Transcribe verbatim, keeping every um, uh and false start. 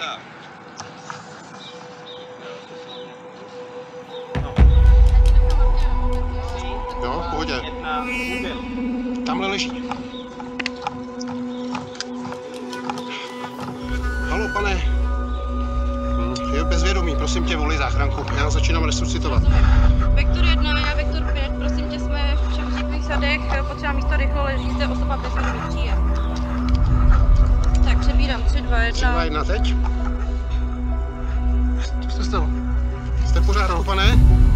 Jo, v pohodě. Tamhle leží. Haló, pane. Je bezvědomí, prosím tě, volej záchranku. Já začínám resuscitovat. Vektor jedna, já Vektor pět, prosím tě, jsme v čepříkových sadech. Potřeba místo rychlo leží zde osoba bez vědomí. Tak přebírám, tři, dva, jedna. tři, dva, jedna, teď? Co se stalo? Jste pořád, pane?